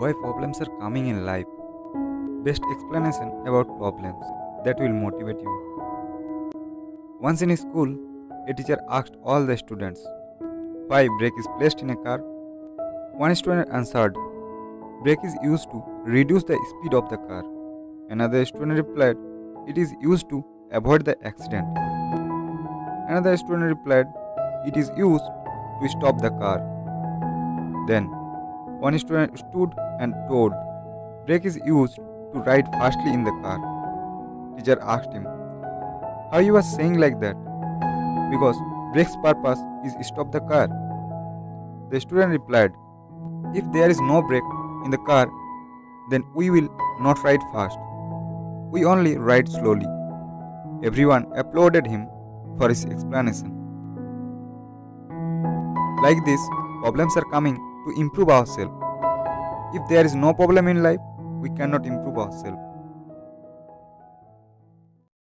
why problems are coming in life, best explanation about problems that will motivate you. Once in a school, a teacher asked all the students, why brake is placed in a car? One student answered, brake is used to reduce the speed of the car. Another student replied, it is used to avoid the accident. Another student replied, it is used to stop the car. Then, one student stood and told, brake is used to ride fastly in the car. Teacher asked him, how you are saying like that? Because brake's purpose is to stop the car. The student replied, if there is no brake in the car, then we will not ride fast. We only ride slowly. Everyone applauded him for his explanation. Like this, problems are coming to improve ourselves. If there is no problem in life, we cannot improve ourselves.